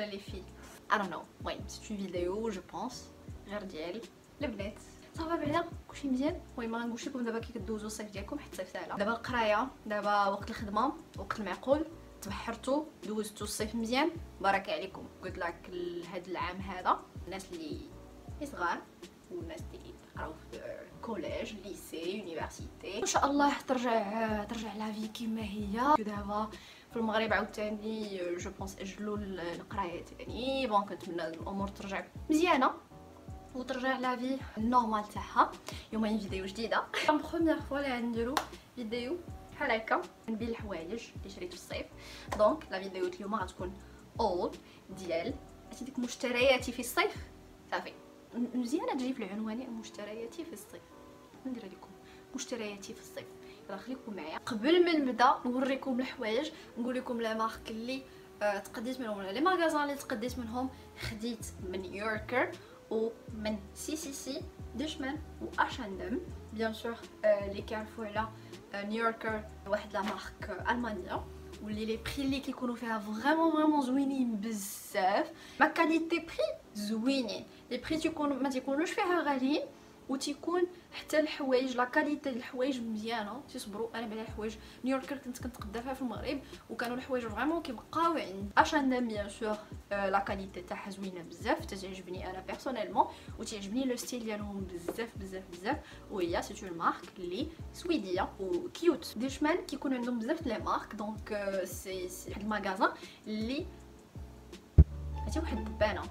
là les filles. I don't know. Ouais, c'est une vidéo, je pense. غير البنات صافي بعدا كلشي مزيان. المهم غنقولشي لكم دابا كي كدوزو الصيف ديالكم حيت الصيف ساهله. دابا القرايه، دابا وقت الخدمه، وقت المعقول. تبحرتو دوزتو الصيف مزيان، بركه عليكم. جود لاك لهاد العام هذا. الناس اللي صغار والناس اللي قراو في كوليج، ليسي، يونيفرسيتي. ان شاء الله ترجع لا في كيما هي. دابا في المغرب عاوتاني جو بونس اجلوا القرايه ثاني. بون كنتمنى الامور ترجع مزيانه وترجع لا في النورمال تاعها. يومين فيديو جديده. بروميير فوا اللي غنديرو فيديو بحال هكا نبيع الحوايج اللي شريت في الصيف. دونك لا فيديو اليوم غتكون اول ديال ديك مشترياتي في الصيف. صافي مزيانه تجي في العنوان مشترياتي في الصيف. ندير لكم مشترياتي في الصيف. راه خليكم معايا قبل ما نبدا نوريكم الحوايج، نقول لكم لا مارك اللي تقديت منهم ولا لي ماغازان اللي تقديت منهم. خديت من نيو يوركر ومن CCC ديشمان و H&M. بيان سور لي كيعرفوا على نيو يوركر واحد لا مارك المانيه واللي لي بري اللي كيكونوا فيها فريمون زوينين بزاف. ما كاليتي بري زوينين، لي بري تيكون ما تيكونوش فيها غاليين و تيكون حتى الحوايج لا كاليتي ديال الحوايج مزيانه تيصبروا. انا بعدا الحوايج نيو يوركر كنتقدا فيها في المغرب وكانوا الحوايج فريمون كيبقاو عند H&M. بيان سور لا كاليتي تاعها زوينه بزاف، تعجبني انا بيرسونيلمون و تعجبني لو ستيل ديالهم بزاف بزاف بزاف. وهي سي اون مارك اللي سويديه و كيوت. ديشمان كيكون عندهم بزاف لي مارك. دونك سي واحد المغازا اللي حتى واحد الدبانه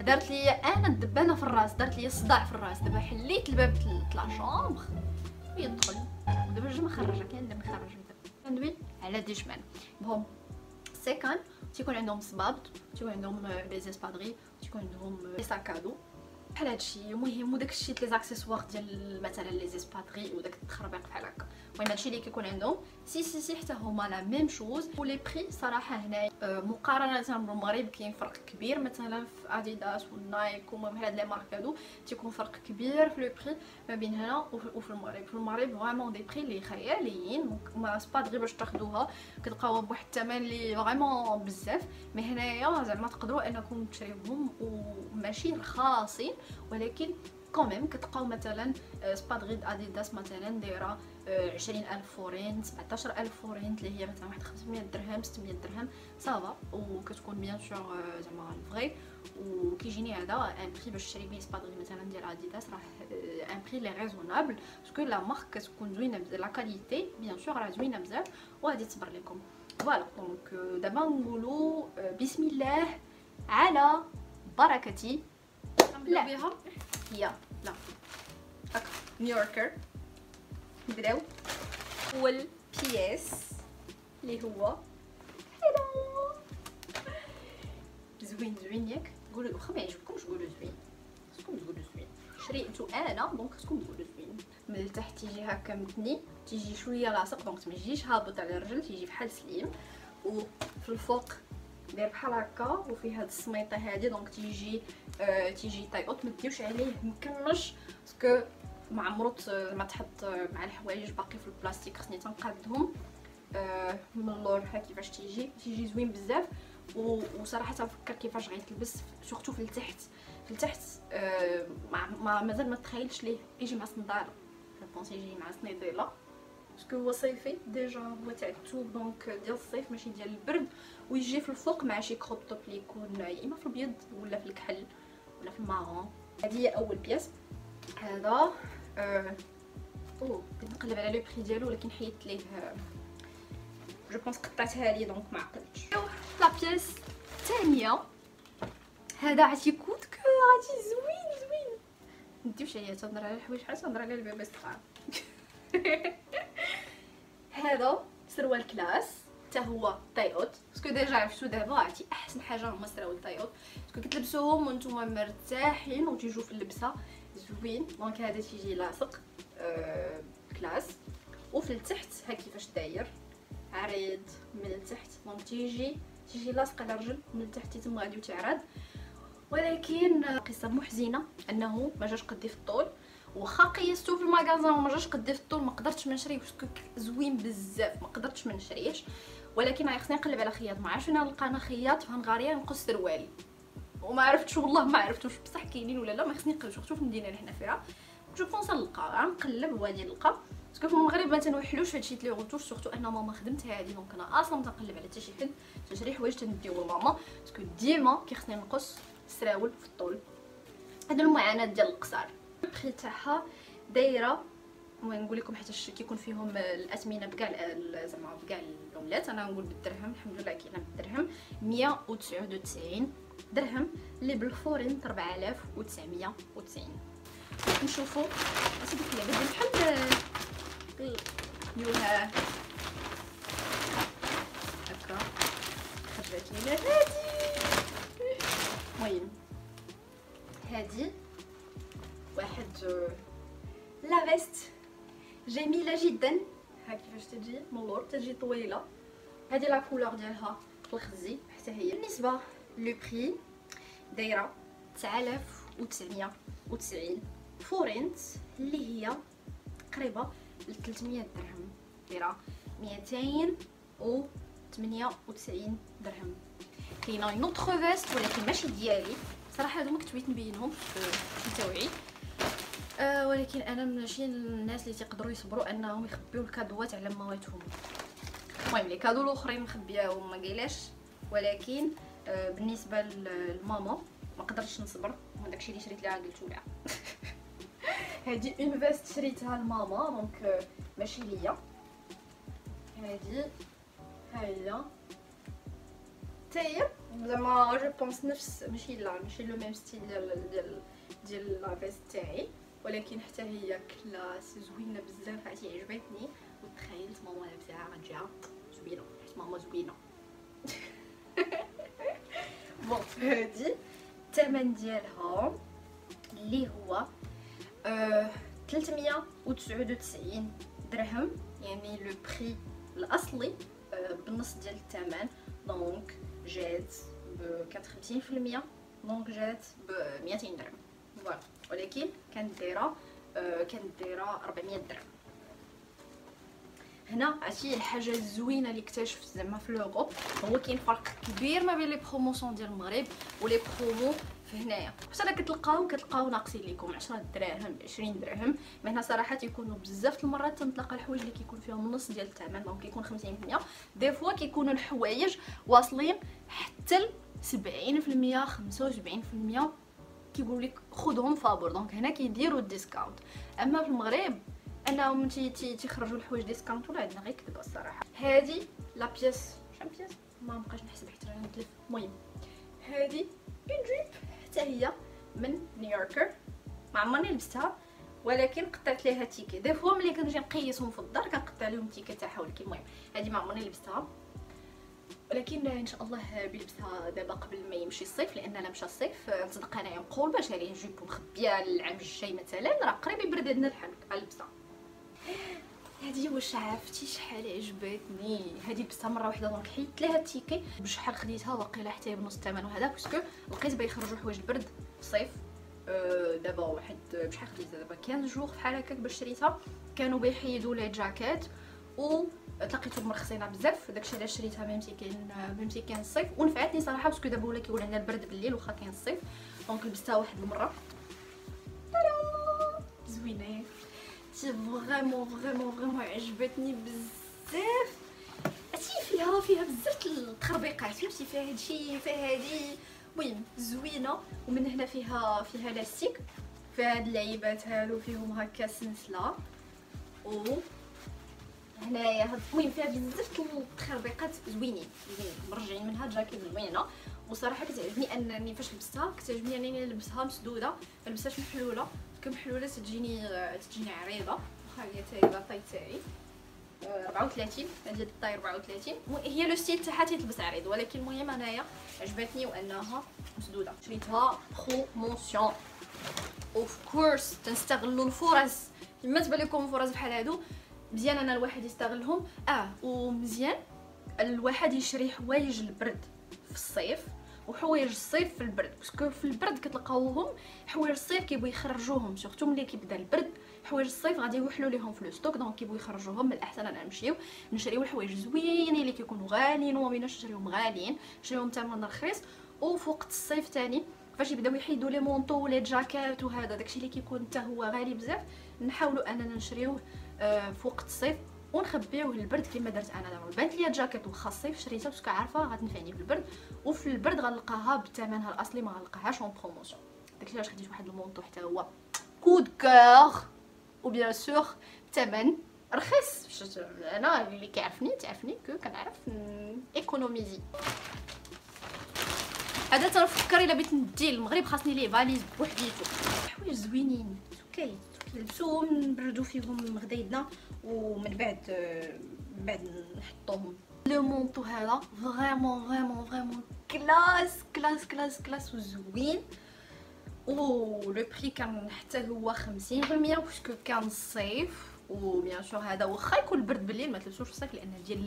دارت لي انا الدبانه في الراس، دارت لي الصداع في الراس. دابا حليت الباب تاع لاشومبر ويدخل دابا جا مخرجه كاين اللي مخرج ندوي على ديشمان. بهم سيكان تيكون عندهم صبابط، تيكون عندهم لي زيسبادري، تيكون عندهم لي ساكادو بحال هادشي. المهم وداكشي لي زاكسيسوار ديال مثلا لي زيسبادري وداك التخربيق بحال هكا. المهم هادشي اللي كيكون عندهم سي حتى هما لا ميم شوز. ولي بري صراحه هنايا مقارنه بالمغرب كاين فرق كبير. مثلا في اديداس والنايك وما بحال هاد لي مارك هادو تيكون فرق كبير في لو بري ما بين هنا وفي المغرب. في المغرب فريمون دي بري لي خياليين، ما سبادري باش تاخذوها كتلقاوها بواحد الثمن لي فريمون بزاف. مي هنايا زعما تقدروا انكم تشريوهم وماشي رخاصين، ولكن كوميم كتلقاو مثلا سبادري اديداس مثلا دايره 20000 فورين، 17000 فورين اللي هي مثلا واحد 500 درهم 600 درهم صافا. وكتكون بيان سور زعما فري. وكيجيني هذا ان بري باش تشري بيه سبادري مثلا ديال اديداس راه ان بري لي ريزونابل باسكو لا مارك كتكون زوينه بزاف، لا كاليتي بيان سور راه زوينه بزاف وغادي تصبر لكم. فوالا دونك دابا نقولوا بسم الله على بركتي. لا بها هي لا هاك نيو يوركر بداو اول بياس اللي هو هلو زوين ياك. قولوا واخا ما يعجبكمش قولوا زوين، خصكم تقولوا زوين شريتو انا دونك خصكم تقولوا زوين. من التحت تيجي هكا متني، تيجي شويه لاصق دونك ما تجيش هابط على الرجل، تيجي بحال سليم. وفي الفوق داير بحال هكا وفي هاد السميطه هادي دونك تيجي طايقوط. ما ديوش عليه مكمش باسكو ما عمرو ما تحط مع الحوايج باقي في البلاستيك، خصني تنقادهم من اللور ها كيفاش تيجي زوين بزاف. وصراحه تنفكر كيفاش غيتلبس سورتو في التحت. في التحت مازال ما تخيلش ليه يجي مع صندار، بونس يجي مع صنيديله باسكو هو صيفي ديجا، هو تاع التوب دونك ديال الصيف ماشي ديال البرد. ويجي في الفوق مع شي كروب توب اللي يكون يا اما في الابيض ولا في الكحل ولا في المارون. هذه هي اول بياس. هذا كنقلب على لو بري ديالو ولكن حيدت ليه جو بونس قطعتها لي دونك ما عقلتش. لا بياس الثانيه هذا عتي كوت كو عتي زوين نديوش عليا تنهضر على الحوايج حتى تنهضر على البيبي الصغار. هذا سروال كلاس حتى هو طايوت باسكو ديجا عرفتو دابا عتي احسن حاجه هما سراول طايوت باسكو كتلبسوهم وانتوما مرتاحين وتيجوا في اللبسه زوين. دونك هذا تيجي لاصق كلاس. وفي التحت ها كيفاش داير عريض من التحت دونك تيجي لاصق على الرجل من التحت تم غادي وتعرض. ولكن قصه محزنه انه ما جاش قدي في الطول واخا قيستو في المغازا وما جاش قدي في الطول ما قدرتش ما نشريه باسكو زوين بزاف ما قدرتش ما نشريهش، ولكن راه خصني نقلب على خياط. ما عرفتش وين نلقى انا خياط في هنغاريا نقص سروالي، وما عرفتش والله ما عرفتوش بصح كاينين ولا لا، ما خصني نقلب. شفتو في المدينه اللي حنا فيها جو بونس نلقى، غنقلب وغادي نلقى باسكو في المغرب ما تنوحلوش هادشي لي غوتوش، سورتو ان ماما خدمت هادي دونك انا اصلا متنقلب على حتى شي حد تشري حوايج تنديو لماما باسكو ديما كيخصني نقص السراول في الطول. هذا المعاناه ديال القصار البخي تاعها دايره، ونقول لكم حيت كيكون فيهم الاثمنه بكاع زعما بكاع العملات، انا نقول بالدرهم الحمد لله كاينه بالدرهم 199 درهم اللي بالفورين 4990. نشوفوا اش ديك اللعبه ديال بحال يوها هكا خرجت لينا هادي. المهم هادي واحد لا فيست جميله جدا، ها كيفاش تجي من اللور، تجي طويله، هذه لا كولور ديالها في الخزي حتى هي. بالنسبه لو بري دايره 9990 فورنت اللي هي تقريبا ل 300 درهم، دايره 298 درهم. كاينه اون اوتر فيست ولكن ماشي ديالي صراحه، هادو ما كنت بغيت نبينهم في توعي، ولكن انا ماشي الناس اللي تيقدروا يصبروا انهم يخبيو الكادوات على ماماتهم. المهم لي كادو الاخرين مخبياهم ما قايلاش، ولكن بالنسبه للماما ما قدرتش نصبر، وهذاك الشيء اللي شريت لها قلت لها هذه اون فيست شريتها لماما دونك ماشي ليا. هذه ها هي حتى هي زعما جو بونس نفس، ماشي لا ماشي لو ميم ستيل ديال لا فيست تاعي، ولكن حتى هي كلاس زوينه بزاف حيت عجبتني، وتخيلت ماما لابساها غنجيها زوينه حيت ماما زوينه بون. هادي الثمن ديالها اللي هو 399 درهم، يعني لو بري الاصلي بالنص ديال الثمن دونك جات ب 50%، دونك جات ب 200 درهم فوالا، ولكن كانت دايره 400 درهم. هنا عرفتي الحاجه الزوينه اللي اكتشفت زعما في لوروب، هو كاين فرق كبير ما بين لي بروموسيون ديال المغرب ولي برومو في هنايا، حتى الا كتلقاو ناقصين ليكم 10 دراهم 20 درهم، ما هنا صراحه يكونوا بزاف المرات تنطلق الحوايج اللي كيكون فيهم النص ديال الثمن دونك كيكون 50%، دي فوا كيكونوا الحوايج واصلين حتى ل 70% 75%، كيقول لك خذهم فابور دونك هنا كيديروا الديسكاونت. اما في المغرب انا ملي تيخرجوا الحوايج ديسكاونت ولا عندنا غير كذبه الصراحه. هذه لا بياس شحال بياس ما بقاش نحسب حيت راني نتلف. المهم هذه اون جيب حتى هي من نيويوركر، ما عمرني لبستها ولكن قطعت ليها تيكي، دي فوا ملي كنجي نقيسهم في الدار كنقطع لهم تيكي تاعها، ولكن المهم هذه ما عمرني لبستها، ولكن ان شاء الله بلبسها دابا قبل ما يمشي الصيف، لان الا مشى الصيف نصدق انايا نقول باش عليه جيب مخبيه العام الجاي مثلا راه قريب يبرد عندنا الحال البسها. هادي واش عرفتي شحال عجبتني، هادي لبستها مره واحده دونك حيت لها التيكي بشحال خديتها واقيلا حتى بنص الثمن وهذا، باسكو لقيت با يخرجوا حوايج البرد في الصيف. دابا واحد بشحال خديتها دابا 15 جوغ بحال هكاك باش شريتها، كانوا بيحيدوا لي جاكيت و تلاقيتو مرخصينه بزاف، داكشي علاش شريتها بمسكين الصيف، ونفعتني صراحه باسكو دابا ولا كيولي عندنا البرد بالليل واخا كاين الصيف دونك لبستها واحد المره طرا زوينه تي فريمون فريمون فريمون عجبتني بزاف. عرفتي فيها بزاف التخربيقات، فهمتي فيها هادشي فيها هادي، المهم زوينه. ومن هنا فيها لاستيك، فيها هاد اللعيبات هادو فيهم هكا سنسله، و هنايا هاد المهم فيها بزاف التخربيقات زوينين مرجعين منها جاكيت زوينه، وصراحه كتعجبني انني فاش لبستها كتعجبني انني نلبسها مسدوده ما لبستهاش محلوله، كمحلوله تجيني عريضه واخا هي حتى هي الطاي تاعي 34، هذه الطاي 34 هي لو ستيل تاعها تلبس عريض، ولكن المهم انايا عجبتني وانها مسدوده شريتها بروموسيون. اوف كورس تنستغلوا الفرص كما تبان لكم، فرص بحال هادو مزيان انا الواحد يستغلهم، ومزيان الواحد يشري حوايج البرد في الصيف وحوايج الصيف في البرد، باسكو في البرد كتلقاوهم حوايج الصيف كيبغيو يخرجوهم، سورتو ملي كيبدا البرد حوايج الصيف غادي يوحلوا ليهم في لو ستوك، دونك كيبغيو يخرجوهم. من الاحسن انا نمشيو نشريو الحوايج زوينين اللي كيكونوا غاليين وما بيناش نشريوهم غاليين، نشريوهم ثمن رخيص. وفي وقت الصيف ثاني فاش يبداو يحيدوا لي مونطو ولا جاكيت وهذا داكشي اللي كيكون حتى هو غالي بزاف، نحاولوا اننا نشريوه في وقت الصيف ونخبيوه البرد كما درت انا دابا. بانت ليا جاكيت وخا الصيف شريتها باسكو عارفه غتنفعني في البرد، وفي البرد غنلقاها بثمنها الاصلي ما غنلقاهاش اون بروموسيون. داكشي علاش خديت واحد المونطو حتى هو كود كور وبيان سور ثمن رخيص. انا اللي كيعرفني تعرفني كو كنعرف ايكونوميزي. هذا تنفكر الا بغيت ندي المغرب خاصني لي فاليز بوحديتو، حوايج زوينين سكاي نلبسوهم نبردو فيهم غدايدنا ومن بعد نحطوهم. لو مونطو هذا فريمون فريمون فريمون كلاس كلاس كلاس كلاس وزوين، و لو بري كان حتى هو 50% باسكو كان الصيف. و بيان سور هذا واخا يكون البرد بالليل ما تلبسوش في الصيف لان ديال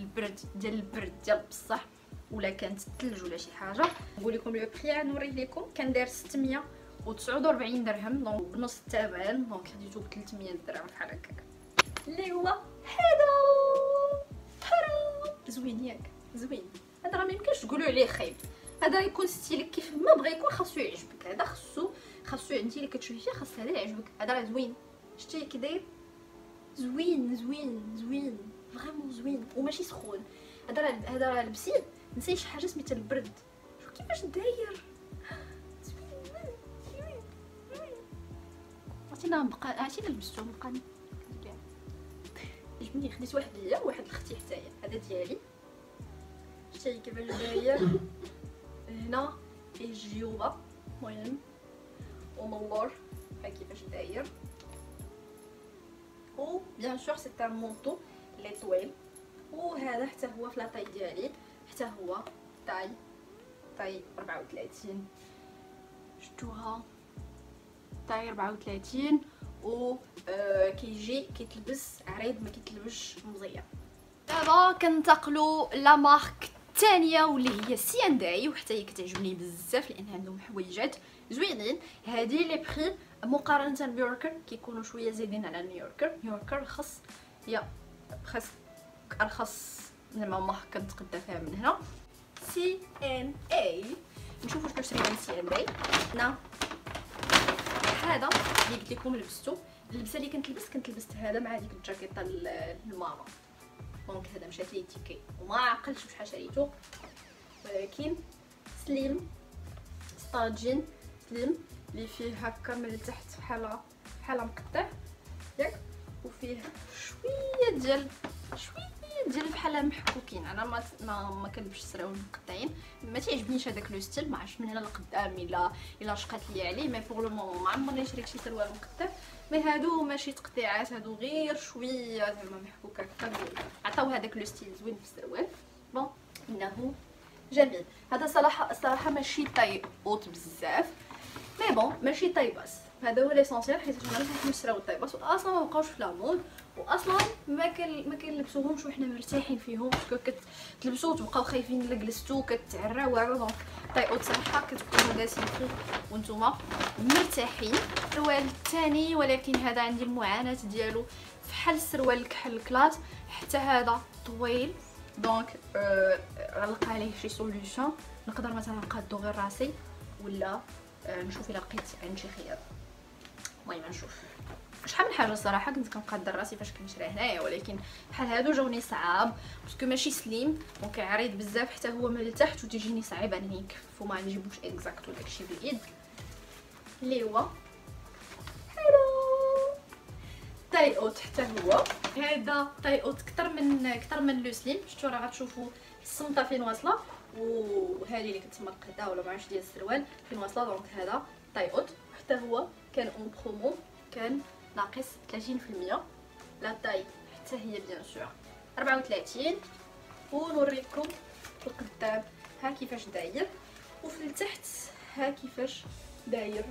البرد ديال بصح ولا كانت الثلج ولا شي حاجه. نقول لكم لو بري غنوريه لكم، كان داير 649 درهم دونك بنص الثمن، دونك خديتو ب 300 درهم بحال هكاك اللي هو هذا زوين ياك زوين. هذا راه ما يمكنش تقولوا عليه خايب، هذا يكون ستيلك كيف ما بغى يكون، خاصو يعجبك. هذا خاصو انت اللي كتشوفي فيه خاص هذا يعجبك. هذا راه زوين شتي كي داير زوين زوين زوين فريمون زوين وماشي سخون. هذا راه لبسيه نسيت شي حاجه سميتها البرد، شوف كيفاش داير عشان نبقى عشان نلبسو نبقى عجبني. خديت واحد ليا وواحد لختي حتايا، هذا ديالي شتي كيفاش داير هنا فيه الجيوبه، المهم ومن اللور ها كيفاش داير. و بيان سور سي تان مونطو لي طويل، وهذا حتى هو في لاطاي ديالي، حتى هو طاي 34 شفتوها طاي 34 و كيجي كيتلبس عريض ما كيتلبسش مزيان. دابا كنتقلوا لا مارك الثانيه واللي هي سي&A، وحتى هي كتعجبني بزاف لان عندهم حويجات زوينين. هذه لي بري مقارنه بنيويوركر كيكونوا شويه زايدين على نيويوركر رخص، هي بريسك ارخص زعما ما كنتقدا فيها من هنا. سي&A نشوفوا شنو شرينا من سي&A. هنا هذا اللي قلت لكم لبستو، اللبسه اللي كنت لبست هذا مع ديك الجاكيطه الماما، دونك هذا مشات لي تيكي وما عقلتش بشحال شريته، ولكن سليم ستاجين سليم اللي فيه هكا من التحت بحال مقطع ياك، وفيه شويه ديال بحال محكوكين. انا ما كنلبش سراول مقطعين، ما تعجبنيش هذاك لو ستيل، ما عرفتش من هنا لقدام الا شقات لي عليه. مي بوغ لو مومون ما عمرني شريت شي سروال مقطع، مي هادو ماشي تقطيعات، هادو غير شويه زعما محكوكه هكا، عطاو هذاك لو ستيل زوين في السروال. بون انه جميل. هذا الصراحه ماشي طاي اوت بزاف، مي بون ماشي طاي باس، هذا هو ليسونسيال حيت انا ما كنحبش نشريو طاي باس، واصلا ما بقاوش في لامود، واصلا ما كنلبسوهمش وحنا مرتاحين فيهم، باسكو كتلبسو وتبقاو خايفين الا جلستو كتعراو وعرو. دونك طاي اوت صراحه كتكونوا داسين فيه وانتم مرتاحين. السروال الثاني ولكن هذا عندي المعاناه ديالو فحال السروال الكحل كلاط، حتى هذا طويل دونك غنلقى عليه شي سوليوشن، نقدر مثلا نقادو غير راسي ولا نشوف الا لقيت عند شي خياط. المهم نشوف شحال من حاجه صراحه كنت كنقدر راسي فاش كنشري هنايا، ولكن بحال هادو جاوني صعاب باسكو ماشي سليم دونك عريض بزاف حتى هو من التحت، وتجيني صعيبه انني نكف وما نجيبوش اكزاكتو داكشي باليد اللي هو هالو طاي اوت. حتى هو هذا طاي اوت كتر من لو سليم، شفتو راه غتشوفوا السمطه فين واصله، وهذه اللي كتسمى القدا ولا معرفش ديال السروال فين واصله. دونك هذا طاي اوت حتى هو كان اون برومو، كان ناقص 30%. لا طاي حتى هي بيان سور 34، ونوريكم في القدام ها كيفاش داير وفي التحت ها كيفاش داير،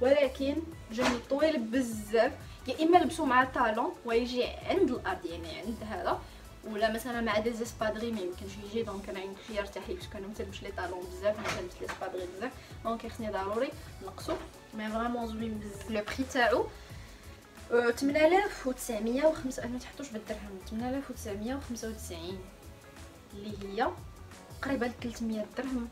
ولكن جاني طويل بزاف. يا اما لبسو مع طالون ويجي عند الارض يعني عند هذا، ولا مثلا مع دي زيسبادري ما يمكنش يجي دونك انا الخيار تاعي باش كنمثلش لي طالون بزاف مثلت لي سبادري بزاف دونك خصني ضروري نقصو مي فريمون زوين بزاف لو بري تاعو 8995 ما تحطوش بالدرهم 8995 اللي هي قريبه ل 300 درهم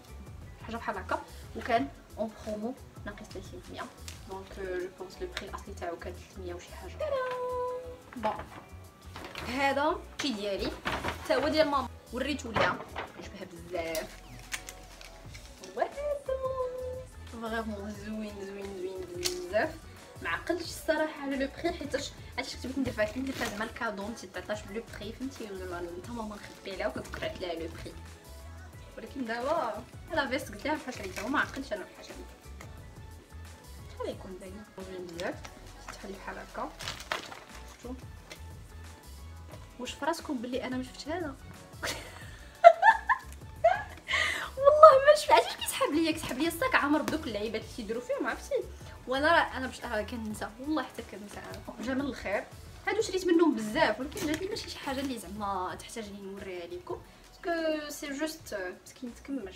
حاجه بحال هكا وكان اون برومو ناقص 30% دونك جو بونس لو بري الاصلي تاعو كان 300 وشي حاجه بون هذا كي ديالي حتى هو ديال ماما وريته ليها عجبها بزاف وهذا فريمون زوين زوين زوين زوين بزاف معقلتش الصراحه على لو بري حيتاش علاش كنت بغيت ندير فيها زعما الكادو متعطاش بلو بري فهمتي زعما انت ماما نخبي لها وكتقرا لها لو بري ولكن دابا لا فيست قلت لها بحال كريتها وما عقلتش انا بحال هكا شحال يكون باينه زوين بزاف تحلي بحال هكا شفتو واش فراسكم بلي انا ما شفت هذا والله ما شفت علاش كيسحب ليا الصاك عامر بدوك اللعيبات اللي كيديروا فيهم عرفتي وانا باش كننسى والله حتى كننسى جا من الخير هادو شريت منهم بزاف ولكن جاتني ماشي شي حاجه اللي زعما تحتاجني نوريها لكم باسكو سي جوست مسكين تكمش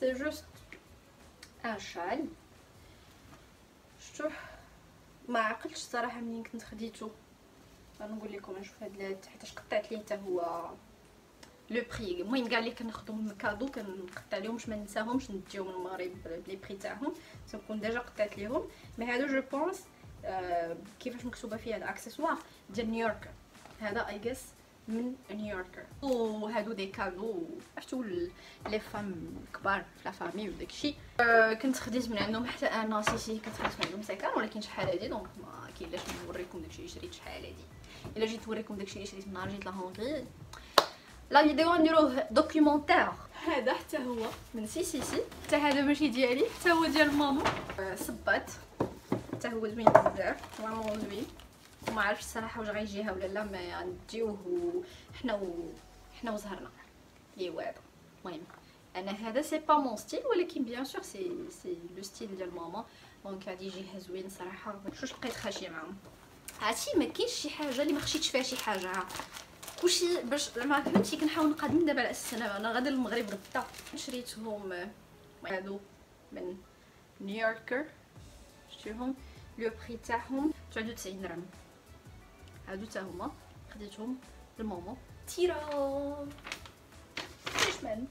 سي جوست ان شال شتو ما عقلتش صراحه منين كنت خديته غنقول لكم نشوف هاد الهات حيتاش قطعت ليه حتى هو لو بري المهم كاع اللي كناخذهم من كادو كنقطع ليهم باش ما ننساهمش نديهم للمغرب بلي بري تاعهم تنكون ديجا قطعت ليهم مي هادو جو بونس كيفاش مكتوبه فيه هاد الاكسسوار ديال نيويوركر هذا اي جيس من نيويوركر وهادو دي كادو عرفتو لي فام كبار في لا فامي وداكشي كنت خديت من عندهم حتى انا سيسي كنت خديت من عندهم ساكن ولكن شحال هادي دونك ما كاينلاش نوريكم داكشي شريت شحال هادي الا جيت نوريكم داكشي اللي شريت من نهار جيت لهونغري لا فيديو نديروه دوكيومونتير هذا حتى هو من سي حتى هذا ماشي ديالي حتى هو ديال ماما صبات حتى هو زوين بزاف فريمون زوين ما عرفتش الصراحه واش غيجيها ولا لا ما نديوه حنا وزهرنا ايوا هذا المهم انا هذا سي با مون ستيل ولكن بيان سور سي لو ستيل ديال ماما دونك غادي يجيها زوين صراحه شوش لقيت خاشيه معاهم عرفتي ما كاينش شي حاجه اللي ما خشيتش فيها شي حاجه كلشي باش زعما فهمتي كنحاول نقدم دابا على اساس انا غادي للمغرب غدا شريتهم هادو من نيويوركر شريتهم لو بري تاعهم 99 درهم هادو تا هما خديتهم لماما تيرا شمن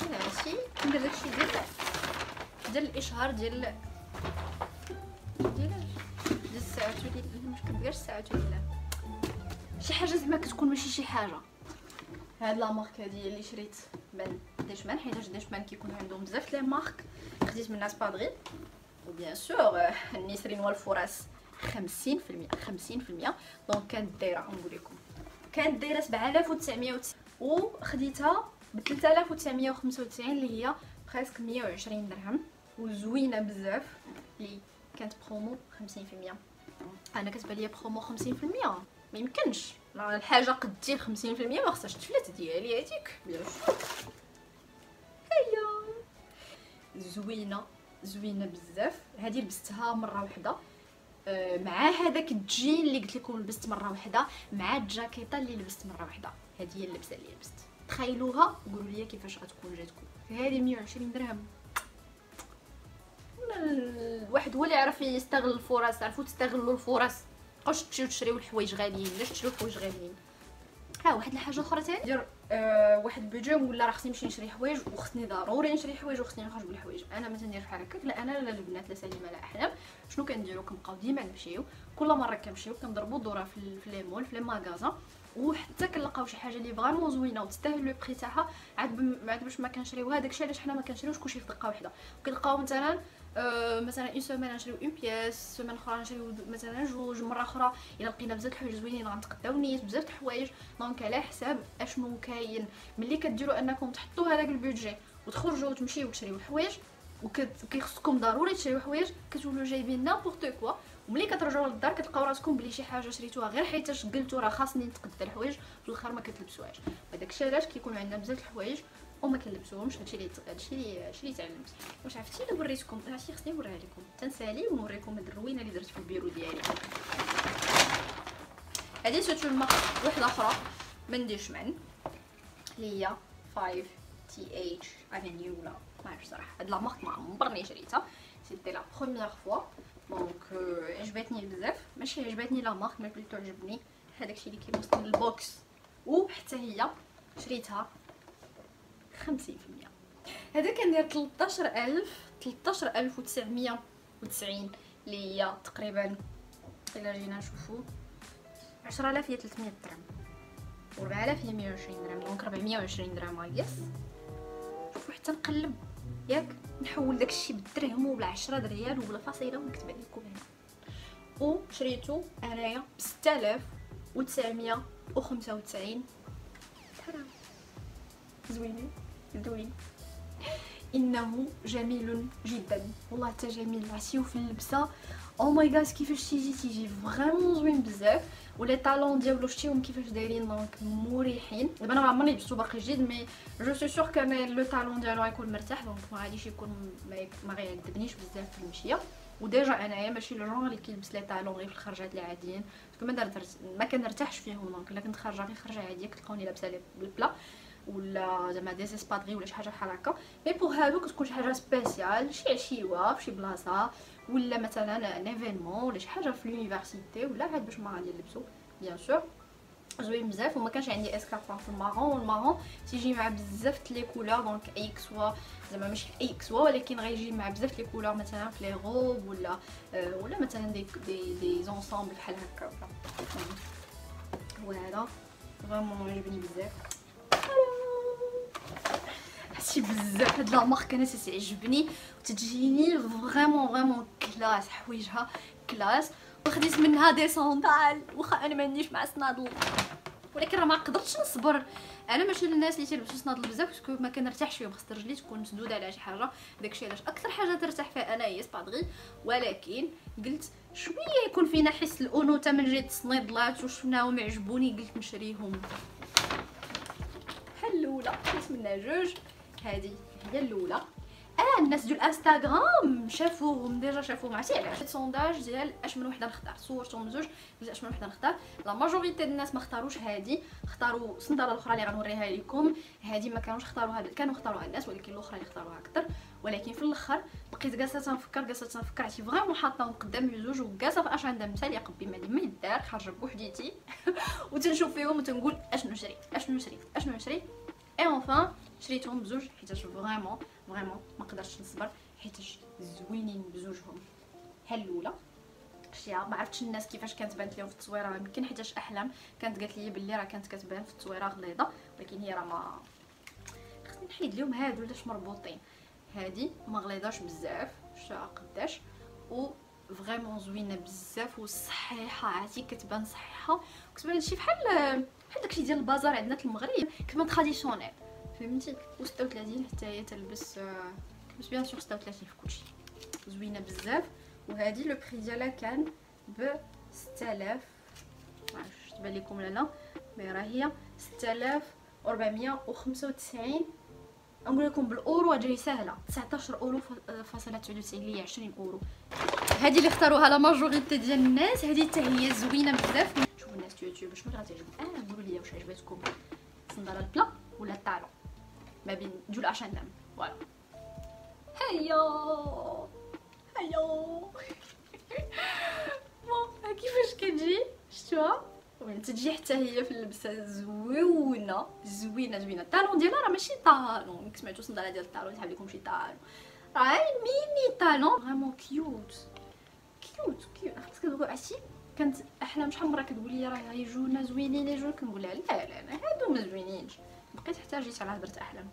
ماشي ندير داكشي ديال الاشهار ديال الساعات اللي مش كنديرش الساعات ولا شي حاجه زعما كتكون ماشي شي حاجه هاد لا مارك هادي اللي شريت من ديشمان حيتاش ديشمان كيكون عندهم بزاف لي مارك خديت منها سبادري وبيان سور النسرين والفراس 50% دونك كانت دايره نقول لكم كانت دايره 7990 وخديتها ب 3995 اللي هي بريسك 120 درهم وزوينه بزاف اللي كانت برومو 50% انا كتبان ليا برومو 50% ما يمكنش الحاجه قدي 50% ما خصهاش تفلت ديالي هذيك بيان سور هيا زوينه زوينه بزاف هذه لبستها مره واحده مع هذاك الجين اللي قلت لكم لبست مره واحده مع الجاكيطه اللي لبست مره واحده هذه هي اللبسه اللي لبست تخيلوها قولوا لي كيفاش غتكون جاتكم هذه 120 درهم الواحد هو اللي يعرف يستغل الفرص عرفوا تستغلوا الفرص واش تشريو الحوايج غاليين علاش تشريو الحوايج غاليين ها واحد الحاجه اخرى تاع ندير واحد بيجو ولا راه خصني نمشي نشري حوايج وخصني ضروري نشري حوايج وخصني نخرج بالحوايج انا ما تندير بحال هكاك لا انا لا البنات لا سليمه لا احلام شنو كنديرو كنبقاو ديما نمشيو كل مره كنمشيو كنضربو الدوره في لي مول في لي ماغازا وحتى كنلقاو شي حاجه اللي فريمون زوينه وتستاهل لو بري تاعها عاد باش ما كنشريوها داكشي علاش حنا ما كنشريوش كلشي في دقه واحده كنلقاو مثلا مثلا اون سيمانه نشريو اون بياس سيمانه اخرى نشريو مثلا جوج مره اخرى الا لقينا بزاف الحوايج زوينين غنتقداو نيت بزاف د الحوايج دونك على حساب اشنو كاين ملي كديروا انكم تحطوا هذاك البودجي وتخرجوا وتمشيو وتشريو الحوايج وكيخصكم ضروري تشريو حوايج كتولوا جايبين نابورت كوا وملي كترجعوا للدار كتلقاو راسكم بلي شي حاجه شريتوها غير حيتاش قلتوا راه خاصني نتقدا الحوايج في الاخر ما كتلبسوهاش وداكشي علاش كيكون عندنا بزاف الحوايج وما كنلبسوهمش هادشي اللي تعلمت واش عرفتي الا وريتكم هادشي خصني نوريها لكم تنسالي ونوريكم هاد الروينه اللي درت في البيرو ديالي هذه تتسمى وحده اخرى ما نديرش معن اللي هي 5 تي اتش افينيو ولا ما عرفتش صراحه. هاد لا مارك ما عمرني شريتها، سيتي لا بروميير فوا دونك عجبتني بزاف. ماشي عجبتني لا مارك، مي بلوتو عجبني هذاكشي اللي كيوصل من البوكس، وحتى هي شريتها 50%. هذا كندير 13990 اللي هي تقريبا الا جينا نشوفو 10300 درهم و 4120 درهم، دونك 420 درهم ايس. شوفو حتى نقلب ياك نحول داكشي بالدرهم ولا 10 دريال ولا فاصله ونكتب عليكم هنا. وشريتو انايا 6995 درهم. زوينين زوين، انه جميل جدا والله حتى جميل عسيو في اللبسه. او ماي غاز كيفاش تيجي فريمون زوين بزاف، ولي طالون ديالو شتيهم كيفاش دايرين دونك مريحين. دابا انا ما عمرني جبتو باقي جديد، مي جو سو سور كان لو طالون ديالو غيكون مرتاح دونك ما غاديش يكون ما غيعذبنيش بزاف في المشيه. وديجا انايا ماشي لو جونغ اللي كيلبس لي طالون غير في الخرجات اللي عاديين، ما كنرتاحش فيهم دونك الا كنت خارجه في خرجه عاديه كتلقوني لابسه لي البلا ولا زعما دي سبادري ولا شي حاجه بحال هكا. مي بوغ هادو كتكون شي حاجه سبيسيال، شي عشيوه فشي بلاصه ولا مثلا ان ايفينمون ولا شي حاجه في لونيفرسيتي ولا عاد باش ما غادي نلبسو بيان سور. زوين بزاف وما كانش عندي اسكارفون في المارون، والمارون تيجي مع بزاف لي كولور دونك اي كسوا زعما ماشي اي كسوا ولكن غيجي مع بزاف لي كولور مثلا في لي غوب ولا مثلا دي زونسامبل بحال هكا. وهذا فريمون عجبني بزاف شي بزاف. هاد لا مارك انا تتعجبني وتتجيني فريمون كلاس، حوايجها كلاس. وخديت منها دي صوندال، واخا انا ما عنديش مع الصنادل ولكن راه ما قدرتش نصبر. انا ماشي من الناس اللي تيلبسوا صنادل بزاف باسكو ما كنرتاحش فيهم، خاص رجلي تكون مسدوده على شي حاجه. داكشي علاش اكثر حاجه ترتاح فيها انا هي سبادغي، ولكن قلت شويه يكون فينا حس الانوثه من جهه الصنيدلات وشفناهم عجبوني قلت نشريهم. بحال الاولى خديت منها جوج، هذه هي الاولى. الناس ديال انستغرام شافوهم ديجا، شافوهم عرفتي علاش السونداج ديال اش من وحده نختار، صورتهم زوج قلت اش من وحده نختار. لا ماجوريتي الناس ما اختاروش هذه، اختاروا الصنداله الاخرى اللي غنوريها لكم. هذه ما كانوش اختاروها، كانوا اختاروها الناس ولكن الاخرى اللي اختاروها اكثر. ولكن في الاخر بقيت جالسه نفكر عرفتي فريمون حاطاهم قدام زوج وجالسه في اش عندها مساليق بما يدار خرج بوحديتي وتنشوف فيهم وتنقول اشنو نشري. اي اونفان شريتهم بزوج حيت فريمون ما قدرتش نصبر حيت زوينين بزوجهم. ها الاولى شتيها ما عرفتش الناس كيفاش كانت بانت لهم في التصويره، يمكن حيت احلام كانت قالت لي باللي راه كانت كتبان في التصويره غليظه، ولكن هي راه ما خصني نحيد لهم هادو لاش مربوطين. هادي ما غليظاش بزاف شتا قداش، و فريمون زوينه بزاف وصحيحه عاتي كتبان صحيحه، كتبان هادشي بحال داكشي ديال البازار عندنا في المغرب كتبان تراديسيونيل فهمتي. و 36 حتى هي تلبس بيان سور 36 في كلشي، زوينه بزاف. وهذه لو بري ديالها كان ب 6000 ما عرفتش تبان لكم لا لا، مي راه هي 6495. نقول لكم بالاورو جاي سهله 19 اورو فاصله 99 اللي هي 20 اورو. هذه اللي اختاروها لا ماجوريتي ديال الناس، هذه حتى هي زوينه بزاف. شوفوا الناس في يوتيوب شنو اللي غتعجبكم، انا قولوا لي واش عجبتكم الصنداله البلا ولا الطالون ما بين جول اشاندام. فوالا هيا بون كيفاش كتجي شتوها، وتجي حتى هي في اللبسه زوينه. الطالون ديالها راه ماشي طالون، سمعتوا الصنداله ديال الطالون تحب لكم شي طالون، راه ميني طالون فريمون كيوت. خاصك تقول عرفتي كانت احلام شحال مره كتقول لي راه يجونا زوينين لي جوج، كنقول لها لا هادو ما زوينينش. بقيت حتى جيت على هضره احلام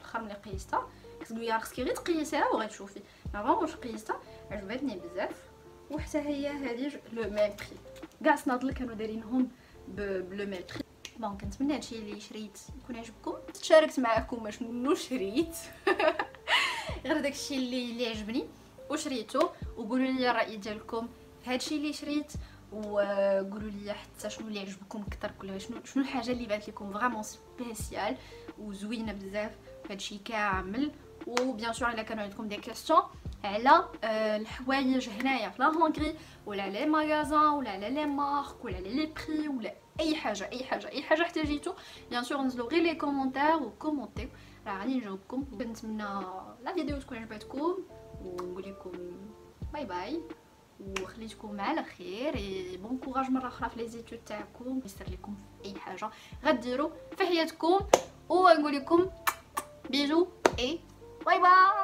الاخر ملي قيستها كتقول لي خصك غير تقيسيها وغتشوفي، ما فريمون قيستها عجبتني بزاف. وحتى هي هذه لو ميم بري، كاع صنادل كانوا دايرينهم بلو ميم بري. بون كنتمنى هادشي اللي شريت يكون عجبكم، تشاركت معكم اشنو شريت غير داكشي اللي عجبني وشريتو، وقولوا لي الراي ديالكم في هادشي اللي شريت، وقولوا لي حتى شنو اللي عجبكم اكثر، كلها شنو الحاجه اللي بانت لكم فريمون سبيسيال وزوينه بزاف في هادشي كامل. وبيان سور الا كانوا عندكم دي كيسيون على الحوايج هنايا في لا هونغري ولا لي ماغازان ولا لي مارك ولا لي بري ولا اي حاجه اي حاجه اي حاجه احتاجيتو. بيان سور نزلوا غير لي كومونتير وكومونتيو، راه غادي نجاوبكم. كنتمنى لا فيديو تكون عجبتكم ونقول لكم باي باي وخليتكم على خير. اي بون كوراج مره اخرى في لي زيتود تاعكم، يسر لكم اي حاجه غديروا في حياتكم، ونقول لكم بيجو اي باي باي.